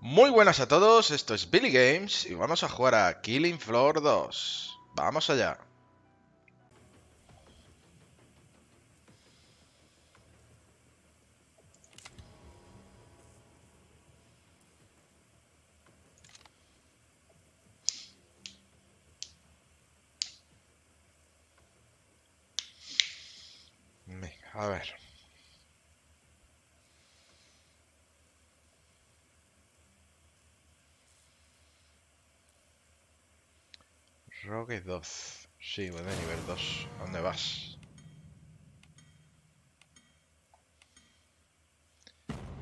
Muy buenas a todos, esto es Vili Games y vamos a jugar a Killing Floor 2. Vamos allá. Venga, a ver. Rogue 2. Sí, voy de nivel 2. ¿A dónde vas?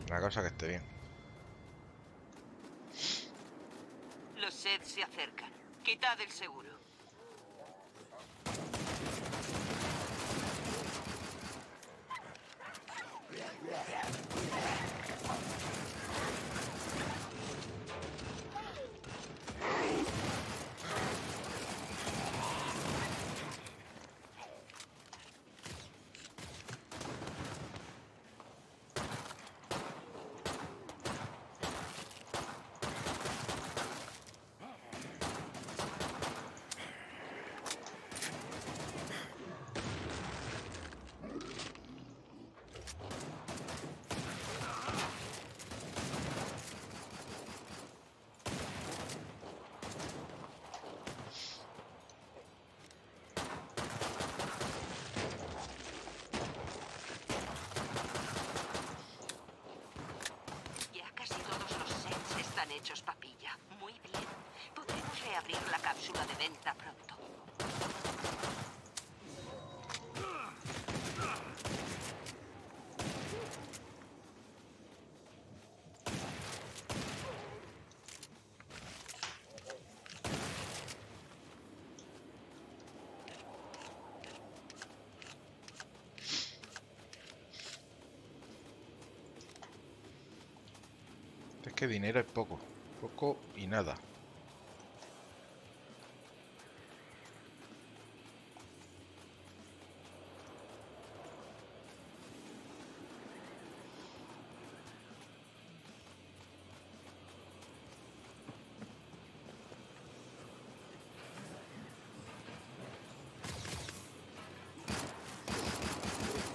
Una cosa que esté bien. Los sets se acercan. Quitad el seguro. Hechos papilla. Muy bien. Podremos reabrir la cápsula de venta pronto. Que dinero es poco, poco y nada.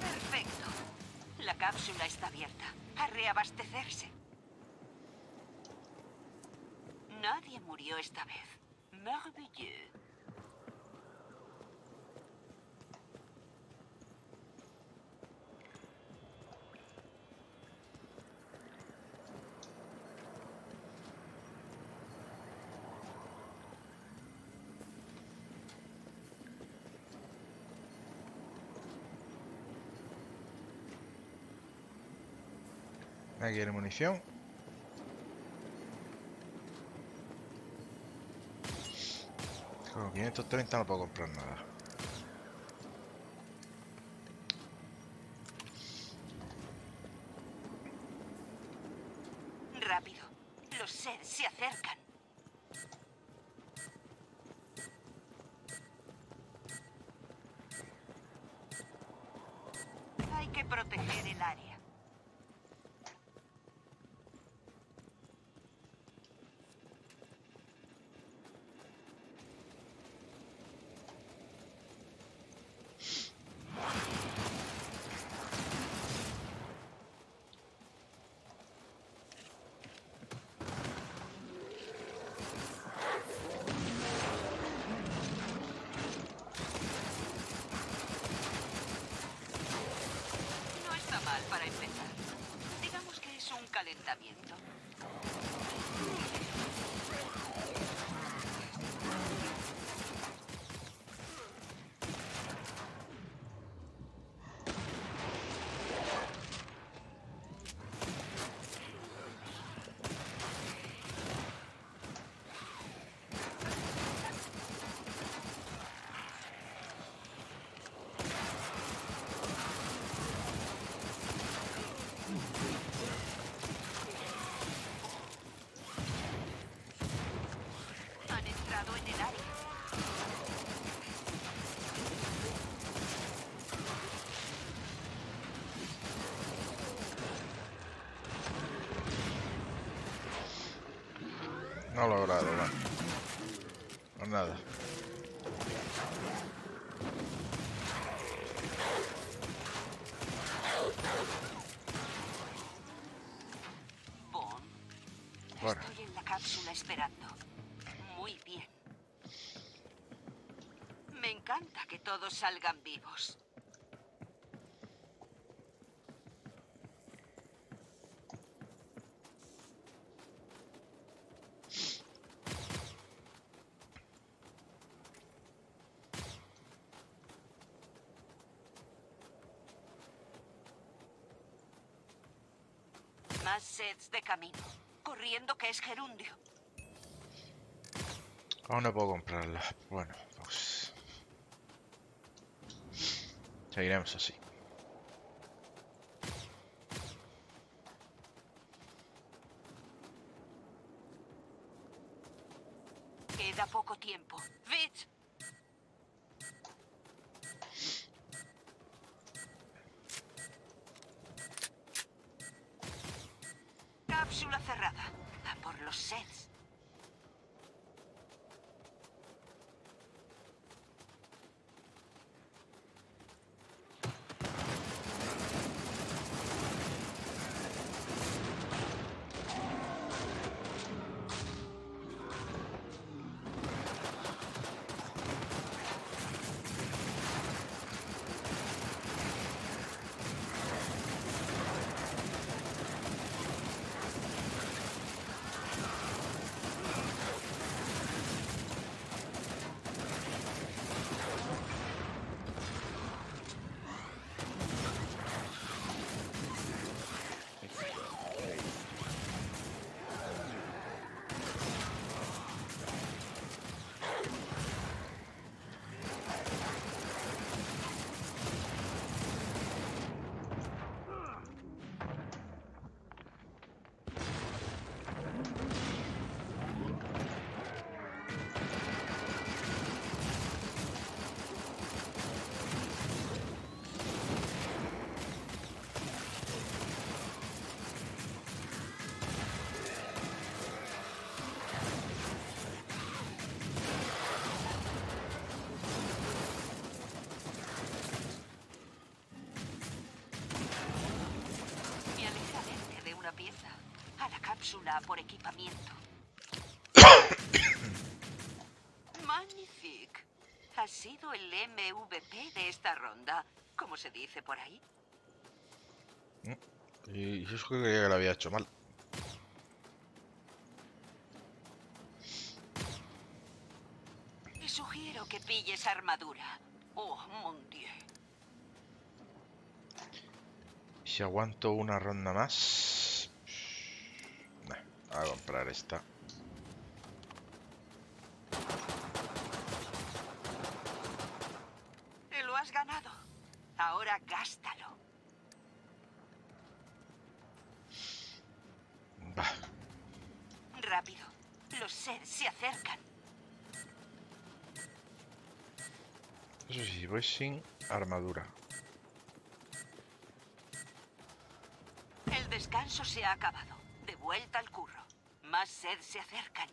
Perfecto. La cápsula está abierta. A reabastecerse. Nadie murió esta vez. Merveilleux. Aquí hay munición. Con 530 no puedo comprar nada. Rápido, los sets se acercan. Hay que proteger el área. Para empezar, digamos que es un calentamiento. No lo he logrado, bueno. No nada. Bueno. Estoy en la cápsula esperando. Muy bien. Me encanta que todos salgan vivos. Más sets de camino. Corriendo, que es gerundio. Aún no puedo comprarla. Bueno, pues... seguiremos así. Queda poco tiempo. ¡Vitch! Cápsula cerrada. A por los sets. Cápsula por equipamiento. Magnífico. Ha sido el MVP de esta ronda, como se dice por ahí. Y yo creía que lo había hecho mal. Te sugiero que pilles armadura. Oh, mon Dieu. Si aguanto una ronda más... a comprar esta. Te lo has ganado. Ahora gástalo. Va. Rápido. Los sets se acercan. Eso sí, voy sin armadura. El descanso se ha acabado. De vuelta al curro. Más sets se acercan.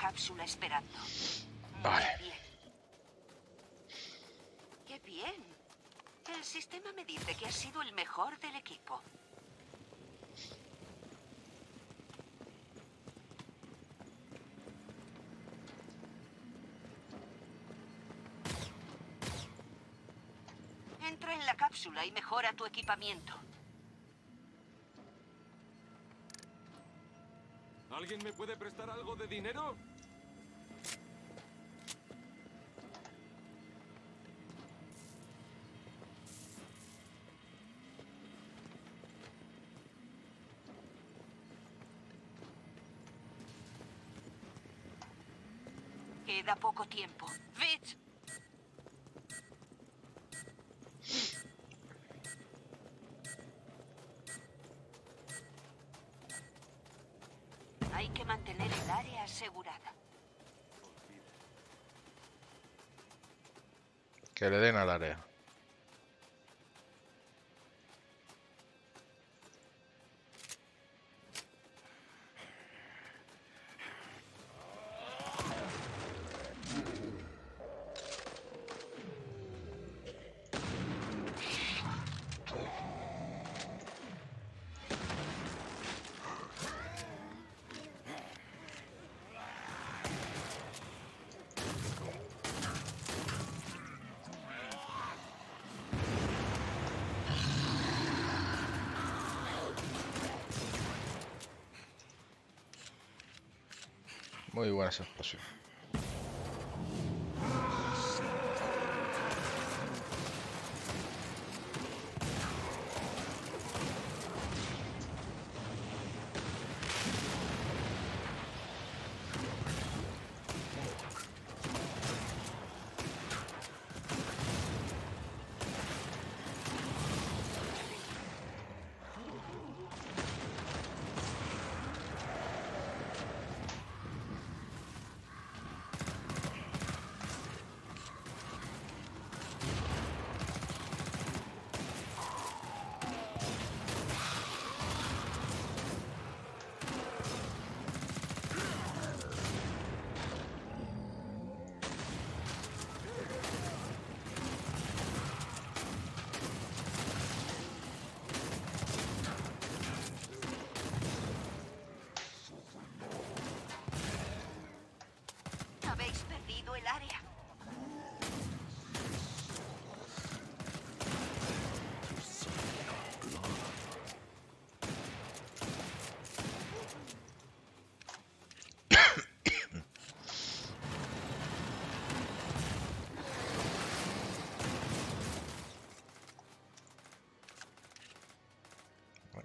cápsula esperando. Vale. Bien. ¡Qué bien! El sistema me dice que has sido el mejor del equipo. Entra en la cápsula y mejora tu equipamiento. ¿Alguien me puede prestar algo de dinero? Queda poco tiempo. ¡Vich! Hay que mantener el área asegurada. Que le den al área. Muy buena esa explosión.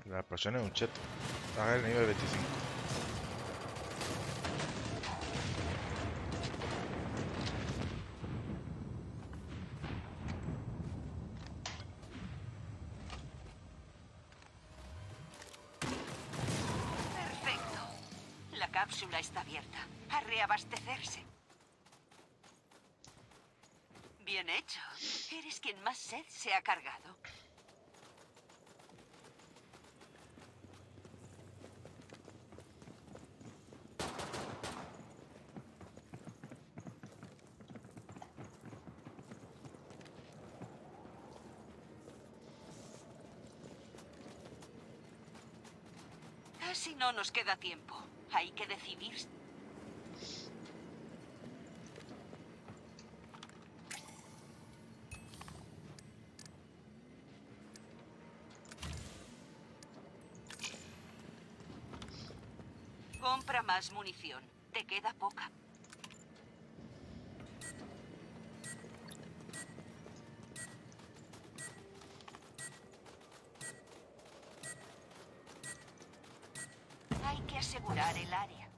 La explosión es un cheto. Haga el nivel 25. Perfecto. La cápsula está abierta. A reabastecerse. Bien hecho. Eres quien más sed se ha cargado. Si no nos queda tiempo, hay que decidir. Compra más munición, te queda poca. Asegurar el área.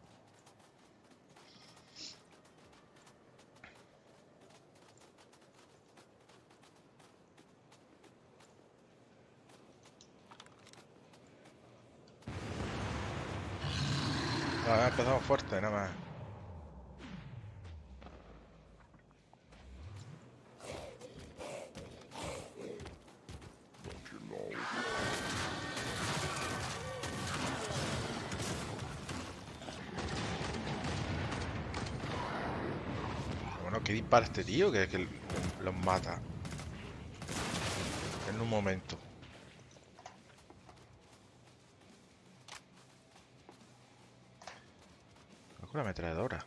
Ah, ha empezado fuerte, nada más. qué dispara este tío? Que los mata en un momento. Es una ametralladora.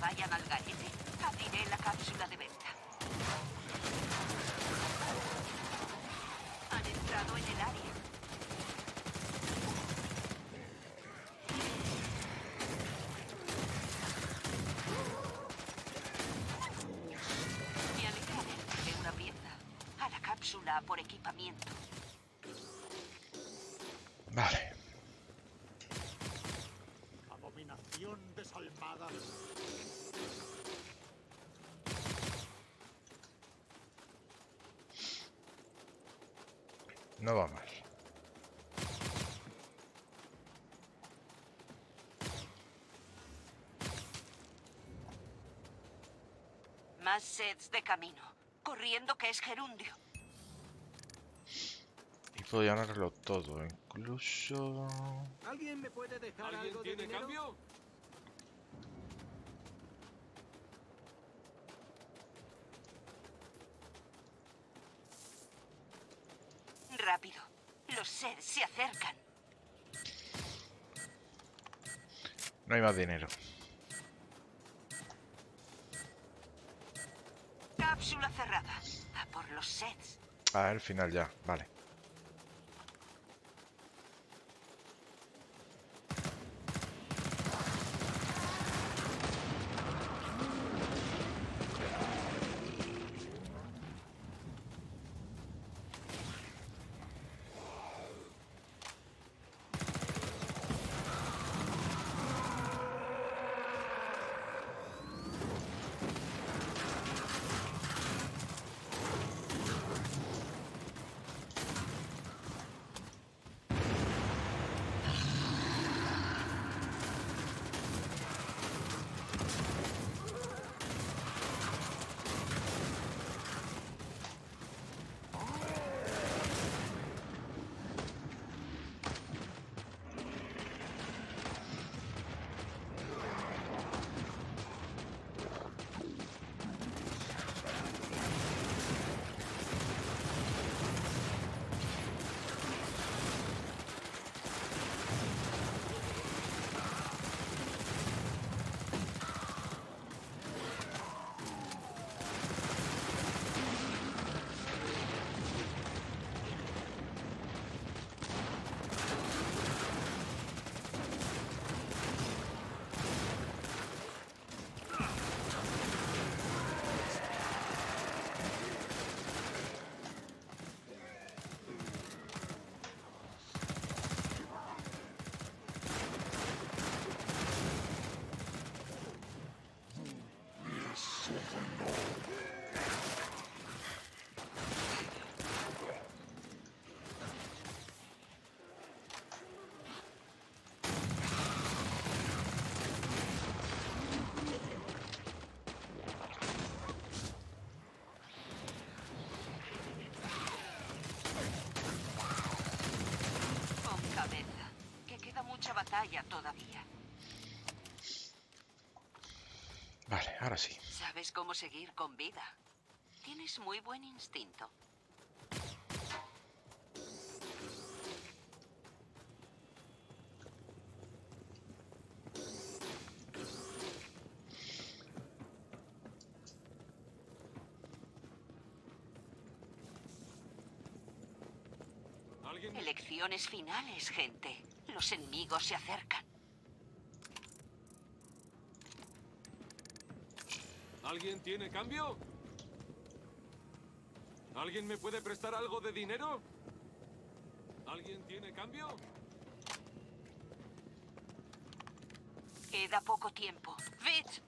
Vayan al gallete. Abriré la cápsula de venta. Han entrado en el área. Me alegraré de una pieza. A la cápsula por equipamiento. Vale. Abominación desalmada. No va mal. Más sets de camino. Corriendo, que es gerundio. Y puedo ganarlo todo, incluso... ¿Alguien me puede dejar algo de dinero? ¿Cambio? Rápido, los sets se acercan. No hay más dinero. Cápsula cerrada. A por los sets. Ah, al final ya, vale. Batalla todavía. Vale, ahora sí. Sabes cómo seguir con vida. Tienes muy buen instinto. Elecciones finales, gente. Los enemigos se acercan. ¿Alguien tiene cambio? ¿Alguien me puede prestar algo de dinero? ¿Alguien tiene cambio? Queda poco tiempo. ¡Vitch!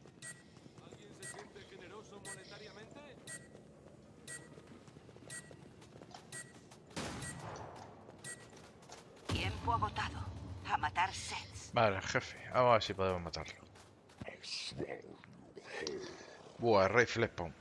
¿Alguien se siente generoso monetariamente? Tiempo agotado. A matar sets. Vale, jefe. Vamos a ver si podemos matarlo. Buah, el rey Fleshpound.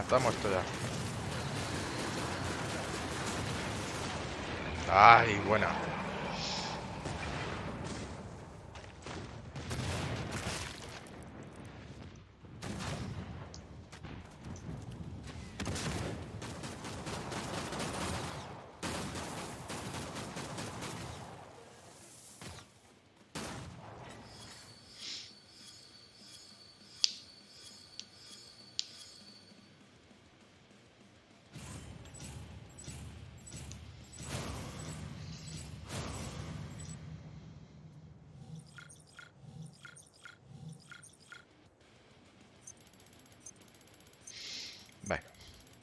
Está muerto ya. Ay, buena.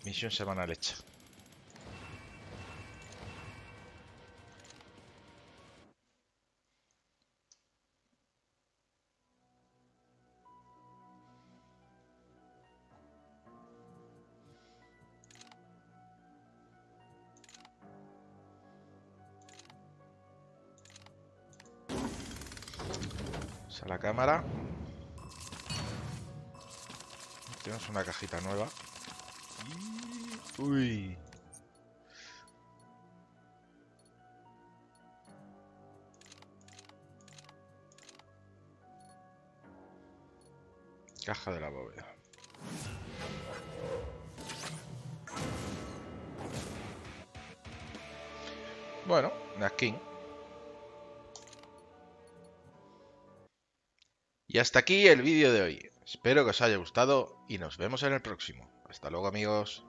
Misión semanal hecha. Vamos a la cámara. Tenemos una cajita nueva. Uy. Caja de la bóveda. Bueno, la skin. Y hasta aquí el vídeo de hoy. Espero que os haya gustado y nos vemos en el próximo. Hasta luego, amigos.